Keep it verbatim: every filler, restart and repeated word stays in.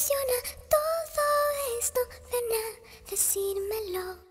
apasiona todo esto, ven a decírmelo.